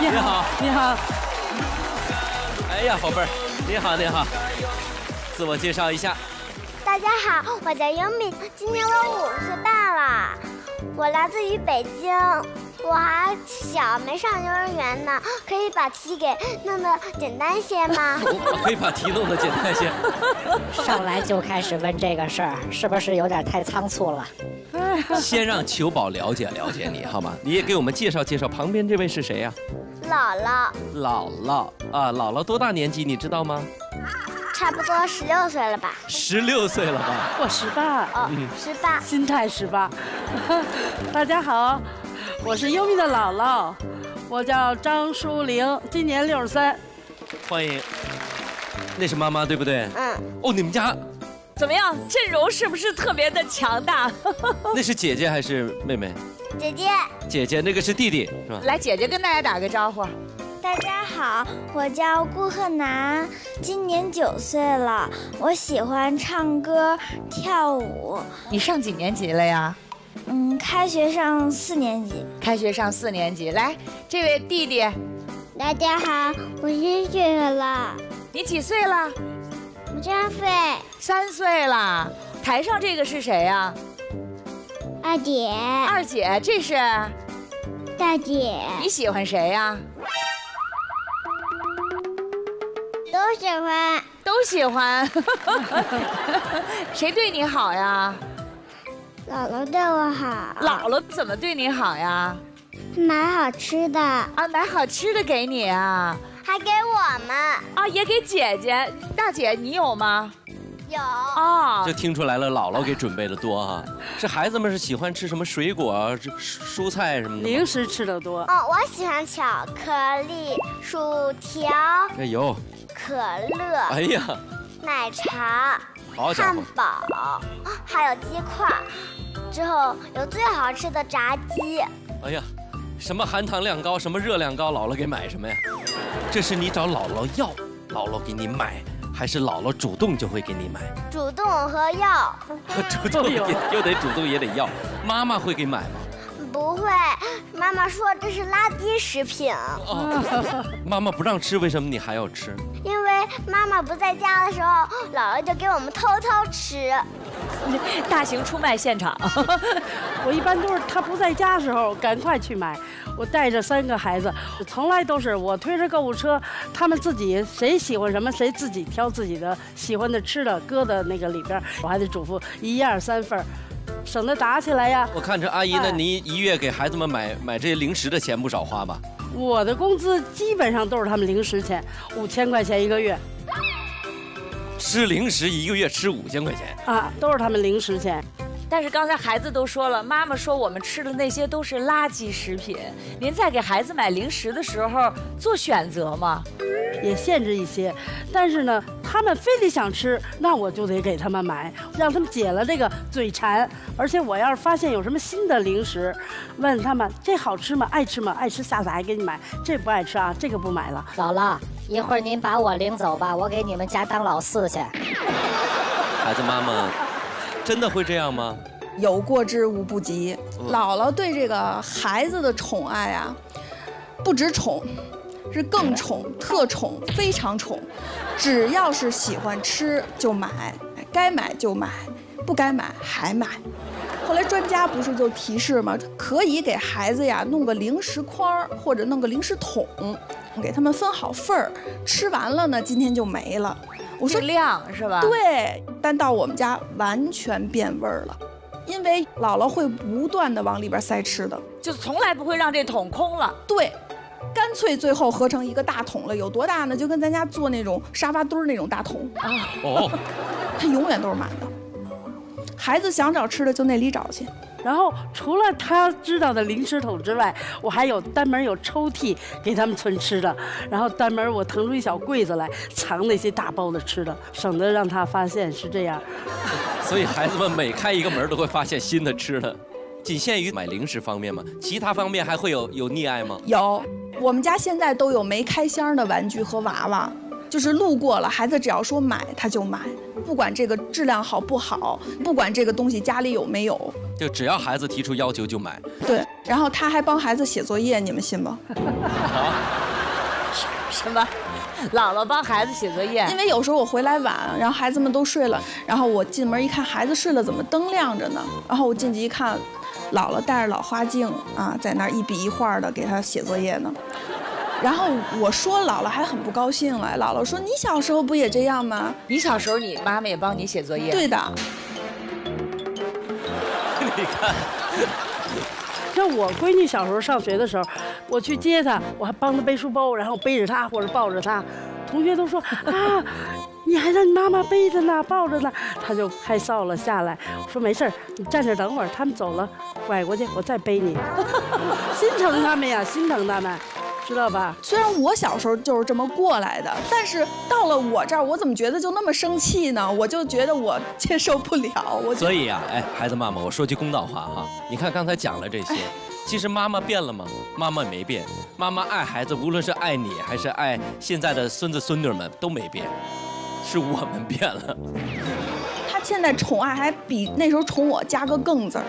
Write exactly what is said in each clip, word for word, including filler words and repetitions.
你好，你好。哎呀，宝贝儿，你好，你好。自我介绍一下。大家好，我叫英敏，今年我五岁半了，我来自于北京，我还小，没上幼儿园呢。可以把题给弄得简单些吗？我可以把题弄得简单些。上来就开始问这个事儿，是不是有点太仓促了？ 先让裘宝了解了解你，好吗？你也给我们介绍介绍，旁边这位是谁呀、啊？姥姥。姥姥啊，姥姥多大年纪？你知道吗？差不多十六岁了吧？十六岁了吧？我十八。哦，十八、嗯。心态十八。大家好，我是优米的姥姥，我叫张淑玲，今年六十三。欢迎。那是妈妈对不对？嗯。哦，你们家。 怎么样，阵容是不是特别的强大？那是姐姐还是妹妹？姐姐，姐姐，那个是弟弟，是吧？来，姐姐跟大家打个招呼。大家好，我叫顾鹤南，今年九岁了。我喜欢唱歌、跳舞。你上几年级了呀？嗯，开学上四年级。开学上四年级。来，这位弟弟。大家好，我一岁了。你几岁了？ 三岁，三岁了。台上这个是谁呀？二姐。二姐，这是大姐。你喜欢谁呀？都喜欢，都喜欢。谁对你好呀？姥姥对我好。姥姥怎么对你好呀？买好吃的。啊，买好吃的给你啊。 还给我们啊，也给姐姐。大姐，你有吗？有啊，就听出来了，姥姥给准备的多啊。这孩子们是喜欢吃什么水果、蔬菜什么的？零食吃的多。哦，我喜欢巧克力、薯条。哎呦，可乐。哎呀，奶茶。好家伙。汉堡，还有鸡块。之后有最好吃的炸鸡。哎呀，什么含糖量高，什么热量高，姥姥给买什么呀？ 这是你找姥姥要，姥姥给你买，还是姥姥主动就会给你买？主动和要，主动也又得主动也得要。妈妈会给买吗？不会，妈妈说这是垃圾食品。哦，妈妈不让吃，为什么你还要吃？因为妈妈不在家的时候，姥姥就给我们偷偷吃。大型出卖现场。我一般都是她不在家的时候，赶快去买。 我带着三个孩子，从来都是我推着购物车，他们自己谁喜欢什么，谁自己挑自己的喜欢的吃的，搁到那个里边，我还得嘱咐一二三份，省得打起来呀。我看这阿姨，那您一月给孩子们买买这些零食的钱不少花吧？我的工资基本上都是他们零食钱，五千块钱一个月。吃零食一个月吃五千块钱啊，都是他们零食钱。 但是刚才孩子都说了，妈妈说我们吃的那些都是垃圾食品。您在给孩子买零食的时候做选择吗？也限制一些，但是呢，他们非得想吃，那我就得给他们买，让他们解了这个嘴馋。而且我要是发现有什么新的零食，问他们这好吃吗？爱吃吗？爱吃下次还给你买，这不爱吃啊，这个不买了。姥姥，一会儿您把我领走吧，我给你们家当老四去。孩子妈妈。 真的会这样吗？有过之无不及。姥姥对这个孩子的宠爱啊，不止宠，是更宠、特宠、非常宠。只要是喜欢吃就买，该买就买，不该买还买。后来专家不是就提示吗？可以给孩子呀弄个零食筐或者弄个零食桶，给他们分好份儿，吃完了呢，今天就没了。 我说量是吧？对，但到我们家完全变味儿了，因为姥姥会不断的往里边塞吃的，就从来不会让这桶空了。对，干脆最后合成一个大桶了，有多大呢？就跟咱家做那种沙发墩儿那种大桶啊。哦，它永远都是满的。孩子想找吃的就那里找去。 然后除了他知道的零食桶之外，我还有单门有抽屉给他们存吃的，然后单门我腾出一小柜子来藏那些大包的吃的，省得让他发现是这样。所以孩子们每开一个门都会发现新的吃的，仅限于买零食方面嘛，其他方面还会有有溺爱吗？有，我们家现在都有没开箱的玩具和娃娃。 就是路过了，孩子只要说买，他就买，不管这个质量好不好，不管这个东西家里有没有，就只要孩子提出要求就买。对，然后他还帮孩子写作业，你们信吗？啊？什么？姥姥帮孩子写作业？因为有时候我回来晚，然后孩子们都睡了，然后我进门一看，孩子睡了，怎么灯亮着呢？然后我进去一看，姥姥戴着老花镜啊，在那儿一笔一画的给他写作业呢。 然后我说，姥姥还很不高兴了。姥姥说：“你小时候不也这样吗？你小时候你妈妈也帮你写作业？”对的。你看，像我闺女小时候上学的时候，我去接她，我还帮她背书包，然后背着她或者抱着她，同学都说啊，你还让你妈妈背着呢，抱着呢，她就害臊了下来。我说没事儿，你站这等会儿，他们走了，拐过去我再背你。心疼他们呀，心疼他们。 知道吧？虽然我小时候就是这么过来的，但是到了我这儿，我怎么觉得就那么生气呢？我就觉得我接受不了。我所以啊，哎，孩子妈妈，我说句公道话哈，你看刚才讲了这些，其实妈妈变了吗？妈妈没变，妈妈爱孩子，无论是爱你还是爱现在的孙子孙女们都没变，是我们变了。他现在宠爱还比那时候宠我加个更字儿。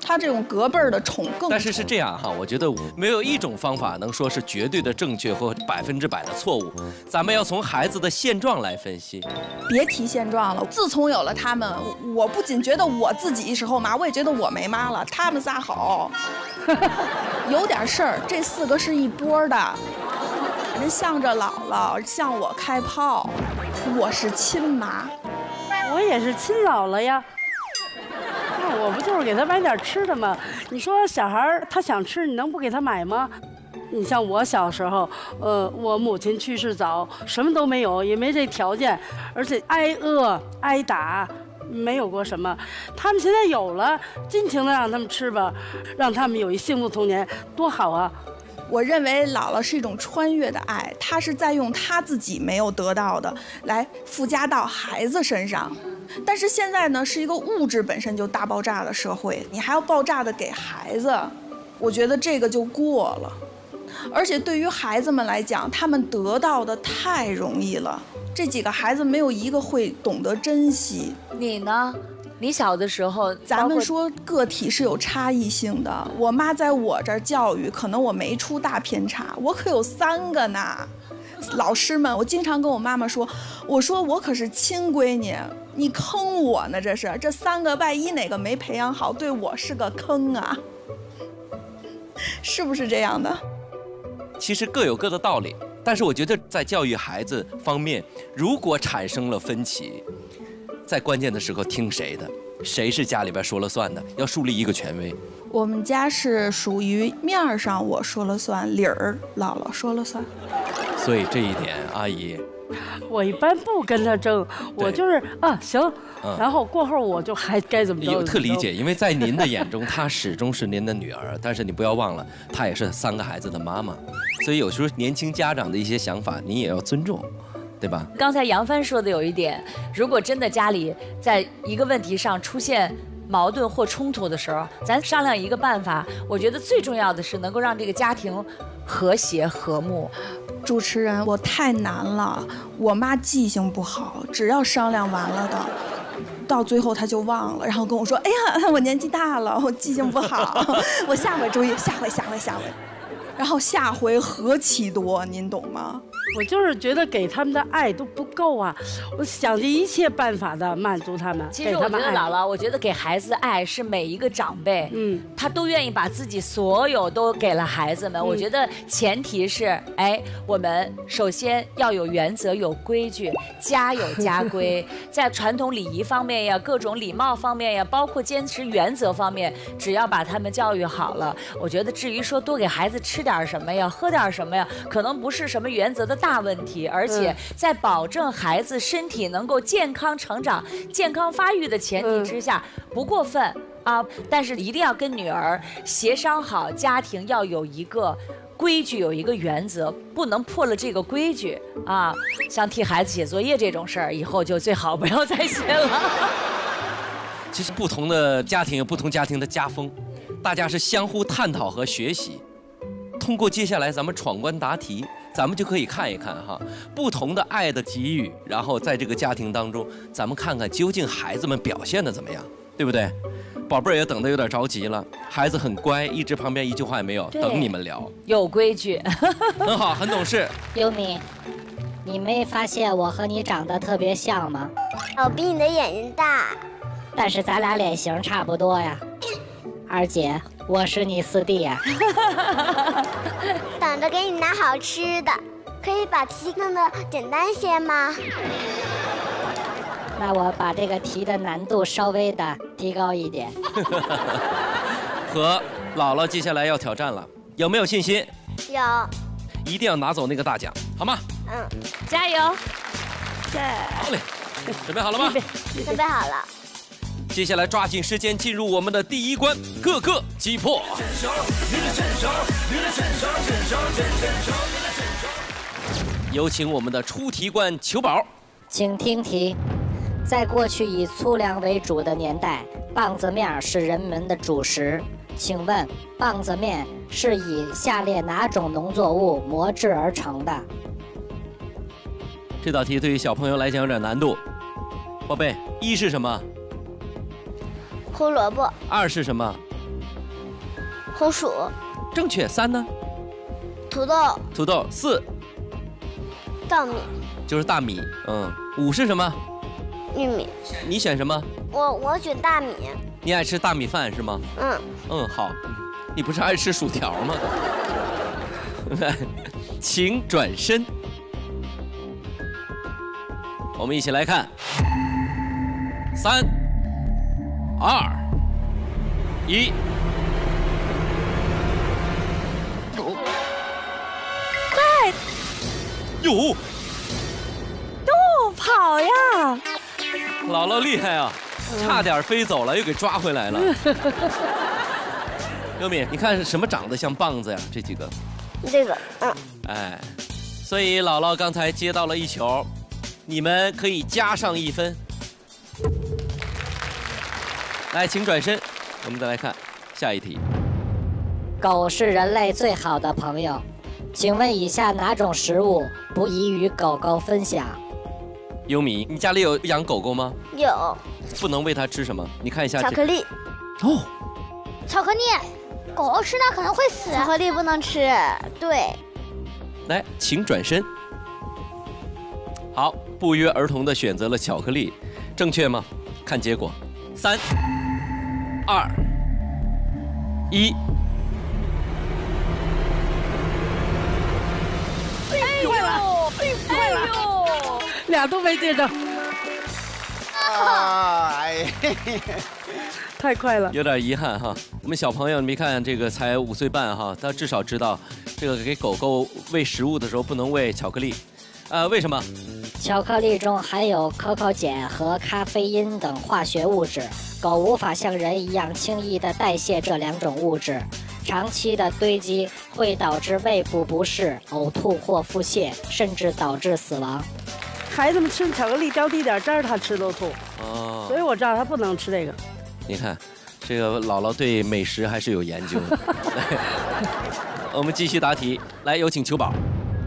他这种隔辈儿的宠更，但是是这样哈，我觉得没有一种方法能说是绝对的正确或百分之百的错误，咱们要从孩子的现状来分析。别提现状了，自从有了他们，我不仅觉得我自己是后妈，我也觉得我没妈了。他们仨好，有点事儿，这四个是一波的，人向着姥姥向我开炮，我是亲妈，我也是亲姥姥呀。 我不就是给他买点吃的吗？你说小孩儿他想吃，你能不给他买吗？你像我小时候，呃，我母亲去世早，什么都没有，也没这条件，而且挨饿挨打，没有过什么。他们现在有了，尽情的让他们吃吧，让他们有一幸福童年，多好啊！我认为姥姥是一种穿越的爱，她是在用她自己没有得到的来附加到孩子身上。 但是现在呢，是一个物质本身就大爆炸的社会，你还要爆炸的给孩子，我觉得这个就过了。而且对于孩子们来讲，他们得到的太容易了，这几个孩子没有一个会懂得珍惜。你呢？你小的时候，咱们说个体是有差异性的。我妈在我这儿教育，可能我没出大偏差，我可有三个呢。老师们，我经常跟我妈妈说，我说我可是亲闺女。 你坑我呢？这是这三个，万一哪个没培养好，对我是个坑啊，是不是这样的？其实各有各的道理，但是我觉得在教育孩子方面，如果产生了分歧，在关键的时候听谁的，谁是家里边说了算的，要树立一个权威。我们家是属于面上我说了算，理儿姥姥说了算。所以这一点，阿姨。 我一般不跟他争，我就是啊行，嗯、然后过后我就还该怎么着。我特理解，因为在您的眼中，她始终是您的女儿，但是你不要忘了，她也是三个孩子的妈妈，所以有时候年轻家长的一些想法，你也要尊重，对吧？刚才杨帆说的有一点，如果真的家里在一个问题上出现矛盾或冲突的时候，咱商量一个办法。我觉得最重要的是能够让这个家庭和谐和睦。 主持人，我太难了。我妈记性不好，只要商量完了的，到最后她就忘了，然后跟我说：“哎呀，我年纪大了，我记性不好，我下回注意，下回，下回，下回。”然后下回何其多，您懂吗？我就是觉得给他们的爱都不够啊，我想尽一切办法的满足他们。其实我觉得姥姥，我觉得给孩子爱是每一个长辈，嗯，他都愿意把自己所有都给了孩子们。嗯、我觉得前提是，哎，我们首先要有原则、有规矩，家有家规，在传统礼仪方面呀、各种礼貌方面呀，包括坚持原则方面，只要把他们教育好了，我觉得至于说多给孩子吃点什么呀、喝点什么呀，可能不是什么原则的。 大问题，而且在保证孩子身体能够健康成长、健康发育的前提之下，不过分啊，但是一定要跟女儿协商好，家庭要有一个规矩，有一个原则，不能破了这个规矩啊。像替孩子写作业这种事儿，以后就最好不要再写了。其实不同的家庭有不同家庭的家风，大家是相互探讨和学习。 通过接下来咱们闯关答题，咱们就可以看一看哈，不同的爱的给予，然后在这个家庭当中，咱们看看究竟孩子们表现得怎么样。对不对？宝贝儿也等得有点着急了，孩子很乖，一直旁边一句话也没有，等你们聊。有规矩，很好，很懂事。优米，你没发现我和你长得特别像吗？我比你的眼睛大，但是咱俩脸型差不多呀。二姐，我是你四弟呀。等着给你拿好吃的，可以把题弄得简单些吗？ 那我把这个题的难度稍微的提高一点。和姥姥接下来要挑战了，有没有信心？有。一定要拿走那个大奖，好吗？嗯，加油！对。好嘞，准备好了吗？准备好了。接下来抓紧时间进入我们的第一关，个个击破。有请我们的出题官裘宝，请听题。 在过去以粗粮为主的年代，棒子面是人们的主食。请问，棒子面是以下列哪种农作物磨制而成的？这道题对于小朋友来讲有点难度。宝贝，一是什么？胡萝卜。二是什么？红薯。正确。三呢？土豆。土豆。四。稻米。就是大米。嗯。五是什么？ 玉米，你选什么？我我选大米。你爱吃大米饭是吗？嗯嗯，好。你不是爱吃薯条吗？请转身。我们一起来看。三、二、一。快！有。都跑呀！ 姥姥厉害啊，差点飞走了，又给抓回来了。优米，你看是什么长得像棒子呀？这几个，这个，嗯，哎，所以姥姥刚才接到了一球，你们可以加上一分。来，请转身，我们再来看下一题。狗是人类最好的朋友，请问以下哪种食物不宜与狗狗分享？ 优米，你家里有养狗狗吗？有。不能喂它吃什么？你看一下。巧克力。哦。巧克力，狗狗吃那可能会死。巧克力不能吃。对。来，请转身。好，不约而同的选择了巧克力，正确吗？看结果。三、二、一。哎呦！哎呦！ 俩都没对着，哎，太快了，有点遗憾哈。我们小朋友，你别看这个才五岁半哈，他至少知道这个给狗狗喂食物的时候不能喂巧克力，呃，为什么？巧克力中含有可可碱和咖啡因等化学物质，狗无法像人一样轻易地代谢这两种物质，长期的堆积会导致胃部不适、呕吐或腹泻，甚至导致死亡。 孩子们吃巧克力挑剔点，这儿他吃都吐，哦，所以我知道他不能吃这个。你看，这个姥姥对美食还是有研究的。我们继续答题，来有请裘宝，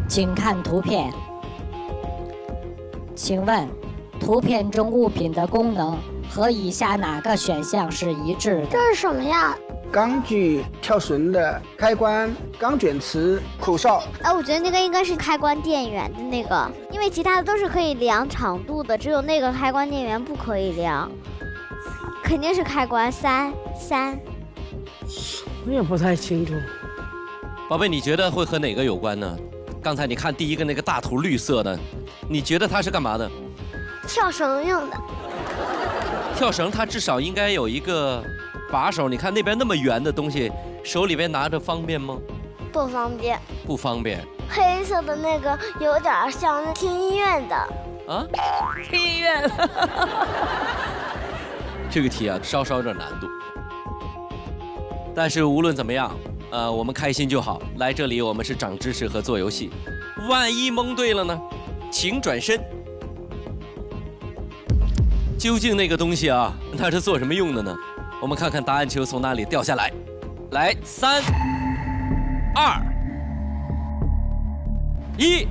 请看图片。请问，图片中物品的功能和以下哪个选项是一致的？这是什么呀？钢锯、跳绳的开关、钢卷尺、口哨。哎、啊，我觉得那个应该是开关电源的那个，因为其他的都是可以量长度的，只有那个开关电源不可以量。肯定是开关三三。我也不太清楚。宝贝，你觉得会和哪个有关呢？刚才你看第一个那个大图绿色的，你觉得它是干嘛的？跳绳用的。跳绳它至少应该有一个。 把手，你看那边那么圆的东西，手里边拿着方便吗？不方便。不方便。黑色的那个有点像听音乐的。啊？听音乐。这个题啊，稍稍有点难度。但是无论怎么样，呃，我们开心就好。来这里我们是长知识和做游戏。万一蒙对了呢？请转身。究竟那个东西啊，它是做什么用的呢？ 我们看看答案球从哪里掉下来，来，三、二、一，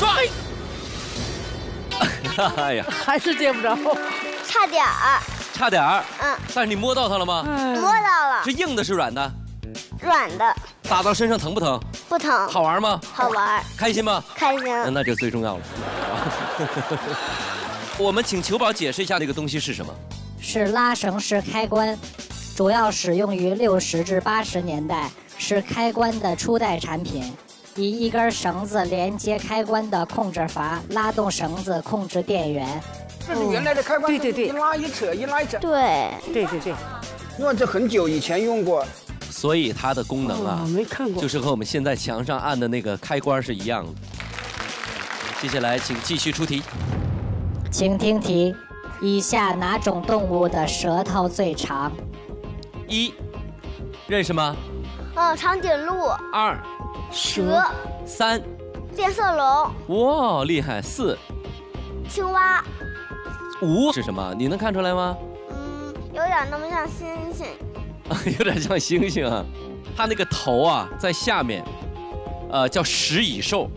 抓！哎呀，还是接不着，差点儿，差点儿。嗯，但是你摸到它了吗？摸到了。是硬的，是软的？软的。打到身上疼不疼？不疼。好玩吗？好玩。开心吗？开心。那就最重要了。我们请球宝解释一下这个东西是什么？是拉绳式开关，主要使用于六十至八十年代，是开关的初代产品。 以一根绳子连接开关的控制阀拉动绳子控制电源，这是原来的开关，对对对，一拉一扯，一拉一扯，对对对对，那这很久以前用过，所以它的功能啊，没看过，就是和我们现在墙上按的那个开关是一样的。接下来请继续出题，请听题：以下哪种动物的舌头最长？一，认识吗？哦，长颈鹿。二。 蛇，三，变色龙，哇，厉害！四，青蛙，五是什么？你能看出来吗？嗯，有点那么像星星，有点像星星啊。它那个头啊，在下面，呃，叫食蚁兽，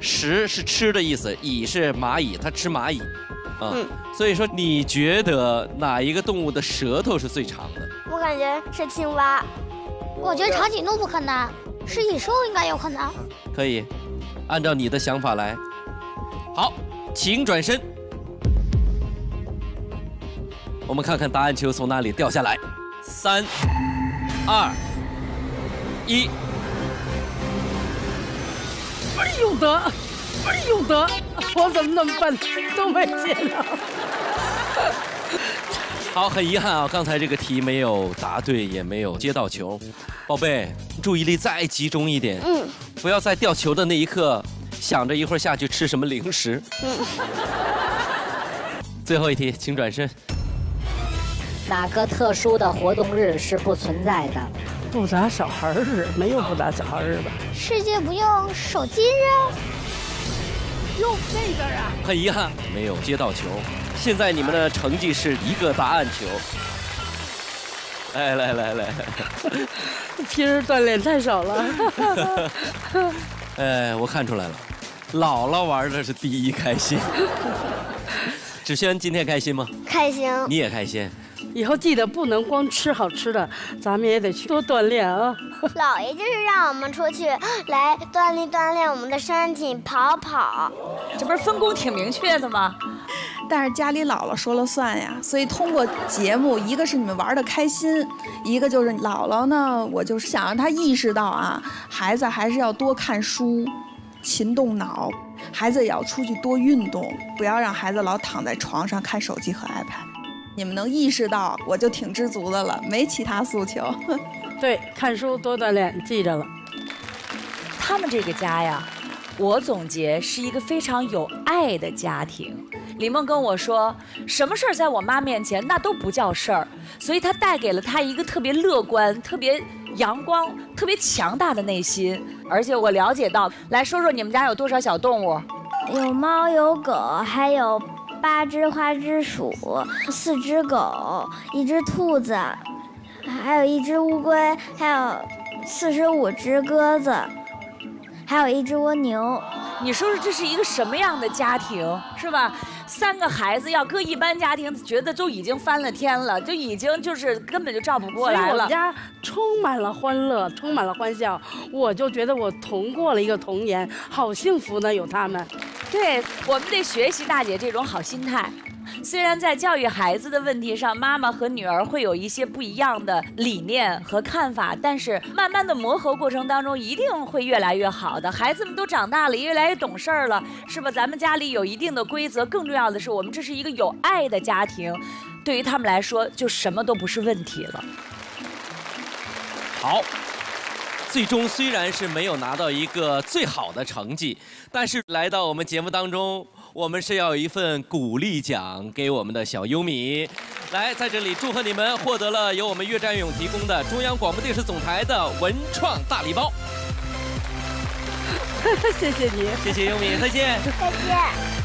食是吃的意思，蚁是蚂蚁，它吃蚂蚁，啊、嗯，所以说你觉得哪一个动物的舌头是最长的？我感觉是青蛙，我觉得长颈鹿不可能。 是蚁兽应该有可能，可以，按照你的想法来。好，请转身，我们看看答案球从哪里掉下来。三、二、一。哎呦得，哎呦得，我怎么那么笨，都没接到。好，很遗憾啊，刚才这个题没有答对，也没有接到球。宝贝，注意力再集中一点，嗯，不要在掉球的那一刻想着一会儿下去吃什么零食。嗯。最后一题，请转身。哪个特殊的活动日是不存在的？不打小孩日，没有不打小孩日吧？世界不用手机日？用这个啊？很遗憾，没有接到球。 现在你们的成绩是一个答案球。来来来来，平时锻炼太少了。哎，我看出来了，姥姥玩的是第一开心。芷萱今天开心吗？开心。你也开心。以后记得不能光吃好吃的，咱们也得去多锻炼啊。姥爷就是让我们出去来锻炼锻炼我们的身体，跑跑。这不是分工挺明确的吗？ 但是家里姥姥说了算呀，所以通过节目，一个是你们玩的开心，一个就是姥姥呢，我就是想让她意识到啊，孩子还是要多看书，勤动脑，孩子也要出去多运动，不要让孩子老躺在床上看手机和 iPad。你们能意识到，我就挺知足的了，没其他诉求。对，看书多锻炼，记着了。他们这个家呀，我总结是一个非常有爱的家庭。 李梦跟我说，什么事儿在我妈面前那都不叫事儿，所以她带给了她一个特别乐观、特别阳光、特别强大的内心。而且我了解到，来说说你们家有多少小动物？有猫，有狗，还有八只花枝鼠，四只狗，一只兔子，还有一只乌龟，还有四十五只鸽子，还有一只蜗牛。你说说这是一个什么样的家庭，是吧？ 三个孩子要搁一般家庭，觉得都已经翻了天了，就已经就是根本就照不过来了。所以我们家充满了欢乐，充满了欢笑，我就觉得我同过了一个童年，好幸福呢，有他们。对，我们得学习大姐这种好心态。虽然在教育孩子的问题上，妈妈和女儿会有一些不一样的理念和看法，但是慢慢的磨合过程当中，一定会越来越好的。孩子们都长大了，越来越懂事儿了，是吧？咱们家里有一定的规则，更重要。 重要的是，我们这是一个有爱的家庭，对于他们来说，就什么都不是问题了。好，最终虽然是没有拿到一个最好的成绩，但是来到我们节目当中，我们是要有一份鼓励奖给我们的小优米。来，在这里祝贺你们获得了由我们岳占勇提供的中央广播电视总台的文创大礼包。谢谢你，谢谢优米，再见，再见。